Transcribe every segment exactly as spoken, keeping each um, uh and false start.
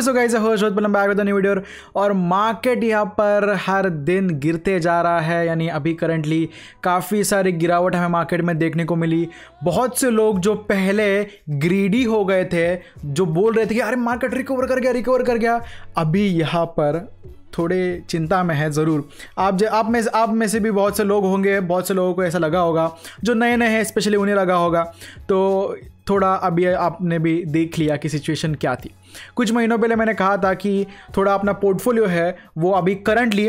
भी so guys bye with new video. और market यहाँ पर हर दिन गिरते जा रहा है, यानी अभी करंटली काफ़ी सारी गिरावट हमें मार्केट में देखने को मिली। बहुत से लोग जो पहले ग्रीडी हो गए थे, जो बोल रहे थे कि अरे मार्केट रिकवर कर गया रिकवर कर गया अभी यहाँ पर थोड़े चिंता में है ज़रूर। आप जो आप में आप में से भी बहुत से लोग होंगे, बहुत से लोगों को ऐसा लगा होगा, जो नए नए हैं स्पेशली उन्हें लगा होगा। तो थोड़ा अभी आपने भी देख लिया कि सिचुएशन क्या थी। कुछ महीनों पहले मैंने कहा था कि थोड़ा अपना पोर्टफोलियो है वो अभी करंटली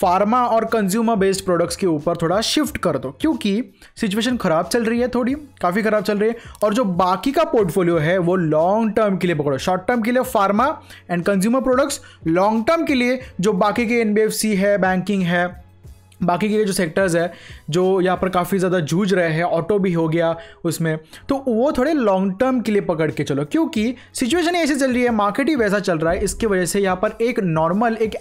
फार्मा और कंज्यूमर बेस्ड प्रोडक्ट्स के ऊपर थोड़ा शिफ्ट कर दो, क्योंकि सिचुएशन ख़राब चल रही है, थोड़ी काफ़ी ख़राब चल रही है। और जो बाकी का पोर्टफोलियो है वो लॉन्ग टर्म के लिए पकड़ो। शॉर्ट टर्म के लिए pharma and consumer products, long term के लिए जो बाकी के एन बी एफ सी है, बैंकिंग है, बाकी के जो सेक्टर्स है जो यहाँ पर काफ़ी ज़्यादा जूझ रहे हैं, ऑटो भी हो गया उसमें, तो वो थोड़े लॉन्ग टर्म के लिए पकड़ के चलो, क्योंकि सिचुएशन ऐसी चल रही है, मार्केट ही वैसा चल रहा है। इसकी वजह से यहाँ पर एक नॉर्मल एक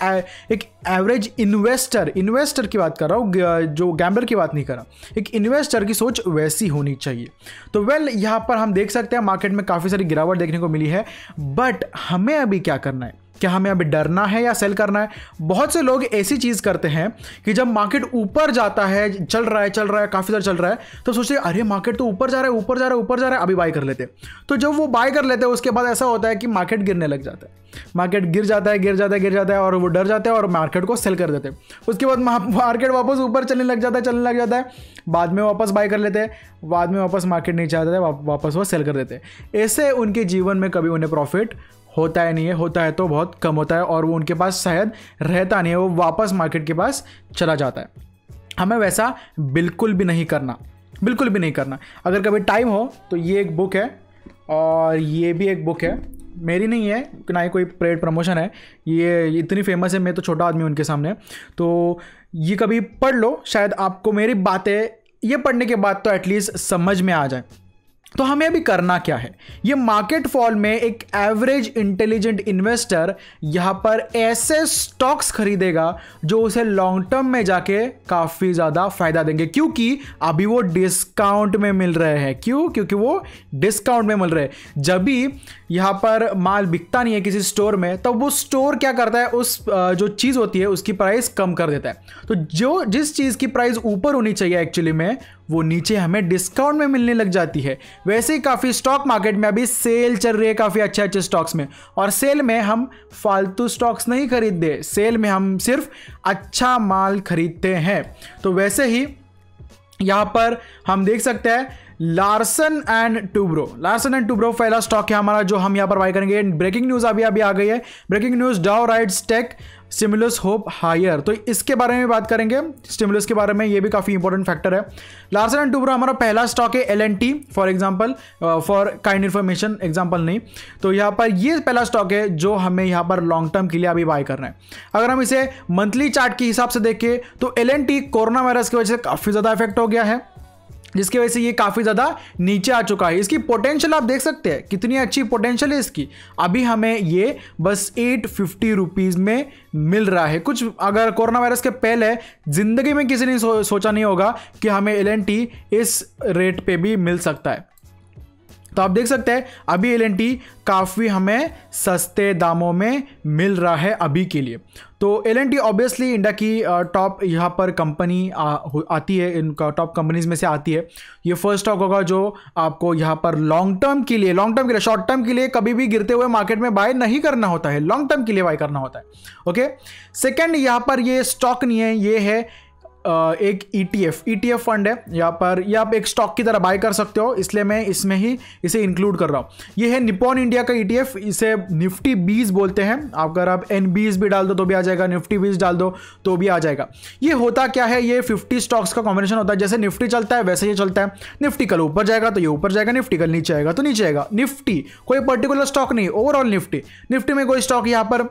एक एवरेज इन्वेस्टर इन्वेस्टर की बात कर रहा हूँ, जो गैम्बलर की बात नहीं कर रहा, एक इन्वेस्टर की सोच वैसी होनी चाहिए। तो वेल यहाँ पर हम देख सकते हैं मार्केट में काफ़ी सारी गिरावट देखने को मिली है, बट हमें अभी क्या करना है? क्या हमें अभी डरना है या सेल करना है? बहुत से लोग ऐसी चीज़ करते हैं कि जब मार्केट ऊपर जाता है, चल रहा है चल रहा है काफ़ी सारा चल रहा है, तो सोचते हैं अरे मार्केट तो ऊपर जा रहा है ऊपर जा रहा है ऊपर जा रहा है अभी बाय कर लेते। तो जब वो बाय कर लेते हैं उसके बाद ऐसा होता है कि मार्केट गिरने लग जाता है, मार्केट गिर जाता है गिर जाता है गिर जाता है और वो डर जाता है और मार्केट को सेल कर देते हैं। उसके बाद मार्केट वापस ऊपर चलने लग जाता है चलने लग जाता है बाद में वापस बाय कर लेते हैं, बाद में वापस मार्केट नीचे आता है, वापस वो सेल कर देते हैं। ऐसे उनके जीवन में कभी उन्हें प्रॉफिट होता है नहीं है, होता है तो बहुत कम होता है, और वो उनके पास शायद रहता नहीं है, वो वापस मार्केट के पास चला जाता है। हमें वैसा बिल्कुल भी नहीं करना, बिल्कुल भी नहीं करना। अगर कभी टाइम हो तो ये एक बुक है और ये भी एक बुक है, मेरी नहीं है, ना ही कोई पेड प्रमोशन है, ये इतनी फेमस है, मैं तो छोटा आदमी उनके सामने। तो ये कभी पढ़ लो, शायद आपको मेरी बातें ये पढ़ने के बाद तो एटलीस्ट समझ में आ जाए। तो हमें अभी करना क्या है? ये मार्केट फॉल में एक एवरेज इंटेलिजेंट इन्वेस्टर यहाँ पर ऐसे स्टॉक्स खरीदेगा जो उसे लॉन्ग टर्म में जाके काफ़ी ज़्यादा फायदा देंगे, क्योंकि अभी वो डिस्काउंट में मिल रहे हैं। क्यों? क्योंकि वो डिस्काउंट में मिल रहे हैं। जब भी यहाँ पर माल बिकता नहीं है किसी स्टोर में, तब वो स्टोर क्या करता है, उस जो चीज़ होती है उसकी प्राइस कम कर देता है। तो जो जिस चीज़ की प्राइस ऊपर होनी चाहिए एक्चुअली में, वो नीचे हमें डिस्काउंट में मिलने लग जाती है। वैसे ही काफ़ी स्टॉक मार्केट में अभी सेल चल रही है, काफ़ी अच्छे अच्छे स्टॉक्स में, और सेल में हम फालतू स्टॉक्स नहीं खरीदते, सेल में हम सिर्फ अच्छा माल खरीदते हैं। तो वैसे ही यहाँ पर हम देख सकते हैं Larsen and Toubro Larsen and Toubro पहला स्टॉक है हमारा जो हम यहाँ पर बाय करेंगे। ब्रेकिंग न्यूज़ अभी अभी आ गई है, breaking news Dow rides tech stimulus hope higher, तो इसके बारे में बात करेंगे, स्टिमुलस के बारे में, ये भी काफ़ी इंपॉर्टेंट फैक्टर है। लार्सन एंड टूब्रो हमारा पहला स्टॉक है, L and T for example, for kind information, example नहीं। तो यहाँ पर ये पहला स्टॉक है जो हमें यहाँ पर लॉन्ग टर्म के लिए अभी बाय करना है। अगर हम इसे मंथली चार्ट के हिसाब से देखें तो L and T corona virus की वजह से काफ़ी ज़्यादा इफेक्ट हो गया है, जिसकी वजह से ये काफ़ी ज़्यादा नीचे आ चुका है। इसकी पोटेंशियल आप देख सकते हैं कितनी अच्छी पोटेंशियल है इसकी, अभी हमें ये बस एट फिफ्टी रुपीज़ में मिल रहा है। कुछ अगर कोरोना वायरस के पहले ज़िंदगी में किसी ने सो, सोचा नहीं होगा कि हमें एल एंड टी इस रेट पे भी मिल सकता है। तो आप देख सकते हैं अभी एल एंड टी काफ़ी हमें सस्ते दामों में मिल रहा है अभी के लिए। तो L and T obviously India की टॉप यहाँ पर कंपनी आती है, इनका टॉप कंपनीज में से आती है। ये फर्स्ट स्टॉक होगा जो आपको यहाँ पर लॉन्ग टर्म के लिए लॉन्ग टर्म के लिए शॉर्ट टर्म के लिए कभी भी गिरते हुए मार्केट में बाय नहीं करना होता है, लॉन्ग टर्म के लिए बाय करना होता है। ओके, सेकेंड यहाँ पर ये स्टॉक नहीं है, ये है एक E T F E T F fund है। यहाँ पर ये आप एक स्टॉक की तरह बाय कर सकते हो, इसलिए मैं इसमें ही इसे इंक्लूड कर रहा हूँ। ये है निप्पॉन इंडिया का ई टी एफ, इसे निफ्टी बीस बोलते हैं। अगर आप एन बीस भी डाल दो तो भी आ जाएगा, निफ्टी बीस डाल दो तो भी आ जाएगा। ये होता क्या है, ये पचास स्टॉक्स का कॉम्बिनेशन होता है। जैसे निफ्टी चलता है वैसे ये चलता है, निफ्टी कल ऊपर जाएगा तो ये ऊपर जाएगा, निफ्टी कल नीचे आएगा तो नीचे आएगा। निफ्टी कोई पर्टिकुलर स्टॉक नहीं, ओवरऑल निफ्टी निफ्टी में कोई स्टॉक यहाँ पर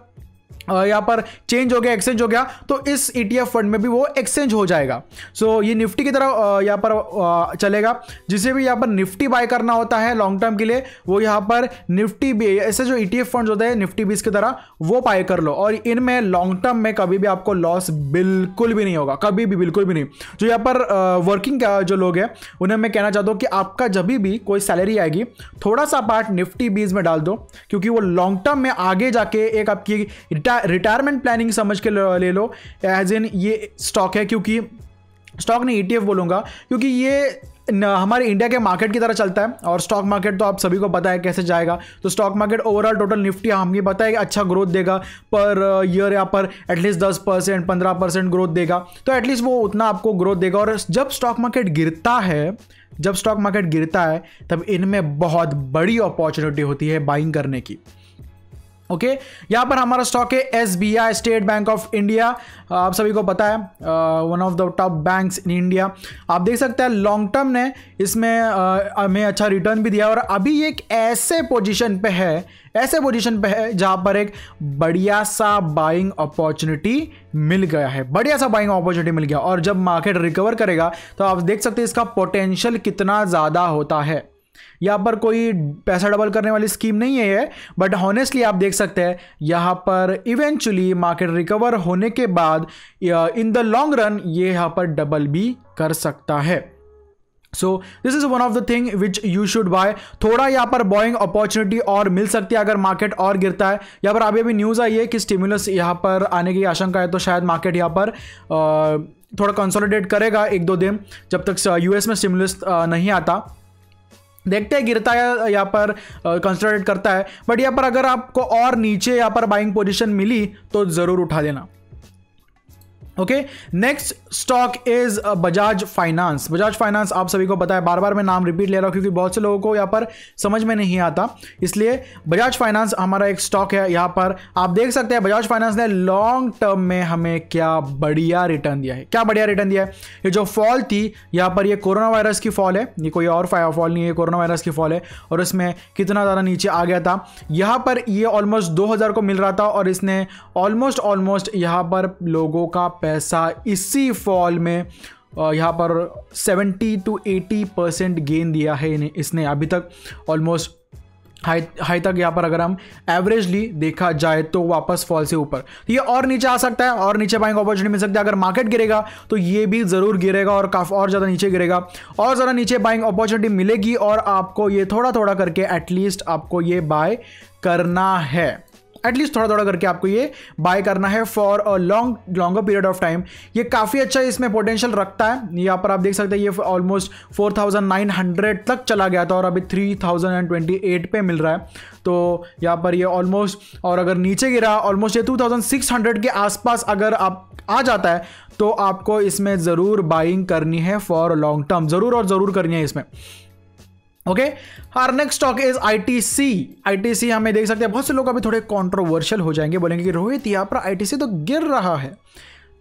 यहाँ पर चेंज हो गया, एक्सचेंज हो गया, तो इस ईटीएफ फंड में भी वो एक्सचेंज हो जाएगा। सो so, ये निफ्टी की तरह यहाँ पर चलेगा। जिसे भी यहाँ पर निफ्टी बाय करना होता है लॉन्ग टर्म के लिए, वो यहाँ पर निफ्टी बी ऐसे जो ईटीएफ फंड्स होते हैं निफ्टी बीस की तरह वो बाय कर लो, और इनमें लॉन्ग टर्म में कभी भी आपको लॉस बिल्कुल भी नहीं होगा, कभी भी बिल्कुल भी नहीं। जो यहाँ पर वर्किंग जो लोग हैं उन्हें मैं कहना चाहता हूँ कि आपका जब भी कोई सैलरी आएगी थोड़ा सा पार्ट निफ्टी बीस में डाल दो, क्योंकि वो लॉन्ग टर्म में आगे जाके एक आपकी रिटायरमेंट प्लानिंग समझ के ले लो। एज इन ये स्टॉक है, क्योंकि स्टॉक नहीं ईटीएफ बोलूंगा, क्योंकि ये हमारे इंडिया के मार्केट की तरह चलता है, और स्टॉक मार्केट तो आप सभी को पता है कैसे जाएगा। तो stock market overall total Nifty हम ये पता है कि अच्छा ग्रोथ देगा पर ईयर, यहाँ पर एटलीस्ट दस परसेंट पंद्रह परसेंट ग्रोथ देगा, तो एटलीस्ट वो उतना आपको ग्रोथ देगा। और जब स्टॉक मार्केट गिरता है जब स्टॉक मार्केट गिरता है तब इनमें बहुत बड़ी अपॉर्चुनिटी होती है बाइंग करने की। Okay okay? यहाँ पर हमारा स्टॉक है S B I, State Bank of India, आप सभी को पता है one of the top banks in India. आप देख सकते हैं लॉन्ग टर्म ने इसमें हमें अच्छा रिटर्न भी दिया, और अभी एक ऐसे पोजीशन पे है ऐसे पोजीशन पे है जहाँ पर एक बढ़िया सा बाइंग अपॉर्चुनिटी मिल गया है, बढ़िया सा बाइंग अपॉर्चुनिटी मिल गया। और जब मार्केट रिकवर करेगा तो आप देख सकते हैं इसका पोटेंशियल कितना ज़्यादा होता है। यहाँ पर कोई पैसा डबल करने वाली स्कीम नहीं है, बट हॉनेस्टली आप देख सकते हैं यहाँ पर इवेंचुअली मार्केट रिकवर होने के बाद इन द लॉन्ग रन ये यहाँ पर डबल भी कर सकता है। So this is one of the thing which you should buy. थोड़ा यहाँ पर बाइंग अपॉर्चुनिटी और मिल सकती है अगर मार्केट और गिरता है। यहाँ पर अभी अभी न्यूज़ आई है कि स्टिमुलस यहाँ पर आने की आशंका है, तो शायद मार्केट यहाँ पर आ, थोड़ा कंसोलिडेट करेगा एक दो दिन, जब तक यूएस में स्टिमुलस नहीं आता। देखते हैं गिरता है यहाँ पर कंसोलिडेट करता है, बट यहाँ पर अगर आपको और नीचे यहाँ पर बाइंग पोजीशन मिली तो ज़रूर उठा देना। Okay, next stock is Bajaj finance. Bajaj finance आप सभी को पता है, बार बार मैं नाम रिपीट ले रहा हूँ क्योंकि बहुत से लोगों को यहाँ पर समझ में नहीं आता, इसलिए बजाज फाइनेंस हमारा एक स्टॉक है। यहाँ पर आप देख सकते हैं बजाज फाइनेंस ने लॉन्ग टर्म में हमें क्या बढ़िया रिटर्न दिया है, क्या बढ़िया रिटर्न दिया है। ये जो फॉल थी यहाँ पर, ये कोरोना वायरस की फॉल है, ये कोई और फॉल नहीं है, कोरोना वायरस की फॉल है, और इसमें कितना ज़्यादा नीचे आ गया था। यहाँ पर ये ऑलमोस्ट दो हज़ार को मिल रहा था, और इसने ऑलमोस्ट ऑलमोस्ट यहाँ पर लोगों का पैसा इसी फॉल में यहाँ पर सत्तर टू अस्सी परसेंट गेन दिया है इसने अभी तक, ऑलमोस्ट हाई हाई तक। यहाँ पर अगर हम एवरेजली देखा जाए तो वापस फॉल से ऊपर, तो ये और नीचे आ सकता है और नीचे बाइंग अपॉर्चुनिटी मिल सकती है। अगर मार्केट गिरेगा तो ये भी ज़रूर गिरेगा, और काफ़ी और ज़्यादा नीचे गिरेगा, और ज़्यादा नीचे बाइंग अपॉर्चुनिटी मिलेगी, और आपको ये थोड़ा थोड़ा करके एटलीस्ट आपको ये बाय करना है, एटलीस्ट थोड़ा थोड़ा करके आपको ये बाय करना है for a long longer period of time. ये काफ़ी अच्छा इसमें पोटेंशियल रखता है। यहाँ पर आप देख सकते हैं ये almost four thousand nine hundred तक चला गया था और अभी थ्री थाउजेंड ट्वेंटी एट पे मिल रहा है, तो यहाँ पर ये ऑलमोस्ट, और अगर नीचे गिरा ऑलमोस्ट ये टू थाउजेंड सिक्स हंड्रेड के आसपास अगर आप आ जाता है तो आपको इसमें ज़रूर बाइंग करनी है फॉर लॉन्ग टर्म, ज़रूर और ज़रूर करनी है इसमें। Okay, our next stock is I T C. I T C हमें देख सकते हैं, बहुत से लोग अभी थोड़े कंट्रोवर्शियल हो जाएंगे, बोलेंगे कि रोहित यहाँ पर आई टी सी तो गिर रहा है,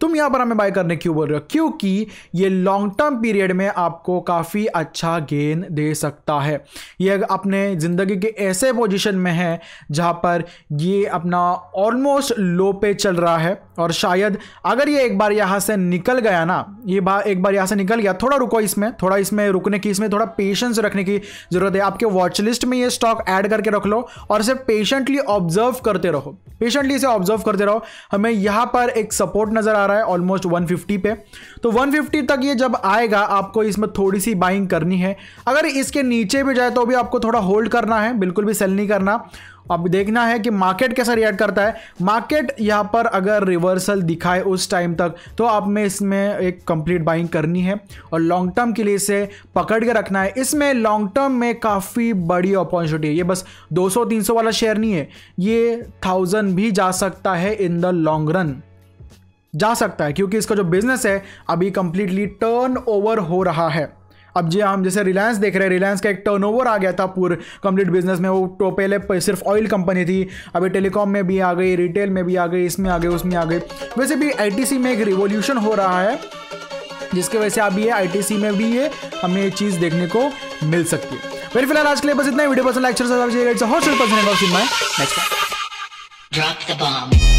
तुम यहाँ पर हमें बाय करने क्यों बोल रहे हो? क्योंकि ये लॉन्ग टर्म पीरियड में आपको काफ़ी अच्छा गेन दे सकता है। ये अपने ज़िंदगी के ऐसे पोजीशन में है जहाँ पर ये अपना ऑलमोस्ट लो पे चल रहा है, और शायद अगर ये एक बार यहाँ से निकल गया ना, ये एक बार यहाँ से निकल गया, थोड़ा रुको इसमें, थोड़ा इसमें रुकने की, इसमें थोड़ा पेशेंस रखने की ज़रूरत है। आपके वॉच लिस्ट में ये स्टॉक ऐड करके रख लो और इसे पेशेंटली ऑब्जर्व करते रहो, पेशेंटली इसे ऑब्जर्व करते रहो। हमें यहाँ पर एक सपोर्ट नज़र आ रहा है ऑलमोस्ट वन फिफ्टी पे, तो वन फिफ्टी तक ये जब आएगा आपको इसमें थोड़ी सी बाइंग करनी है। अगर इसके नीचे भी जाए तो भी आपको थोड़ा होल्ड करना है, बिल्कुल भी सेल नहीं करना। अब देखना है कि मार्केट कैसा रिएक्ट करता है। मार्केट यहाँ पर अगर रिवर्सल दिखाए उस टाइम तक तो आप में इसमें एक कंप्लीट बाइंग करनी है, और लॉन्ग टर्म के लिए इसे पकड़ के रखना है। इसमें लॉन्ग टर्म में काफ़ी बड़ी अपॉर्चुनिटी है। ये बस दो सौ तीन सौ वाला शेयर नहीं है, ये थाउजेंड भी जा सकता है, इन द लॉन्ग रन जा सकता है, क्योंकि इसका जो बिजनेस है अभी कंप्लीटली टर्न ओवर हो रहा है। अब जी हम जैसे रिलायंस देख रहे हैं, रिलायंस का एक टर्नओवर आ गया था पूरे कंप्लीट बिजनेस में। वो तो पहले सिर्फ ऑयल कंपनी थी, अभी टेलीकॉम में भी आ गई, रिटेल में भी आ गई, इसमें आ गई, उसमें आ गई। वैसे भी आईटीसी में एक रिवोल्यूशन हो रहा है, जिसके वजह से अब ये आईटीसी में भी ये हमें ये चीज़ देखने को मिल सकती है। फिर फिलहाल आज के लिए बस इतना ही। वीडियो पसंद लाइक शेयर सब्सक्राइब कीजिएगा।